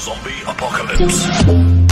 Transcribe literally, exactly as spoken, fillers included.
Zombie apocalypse.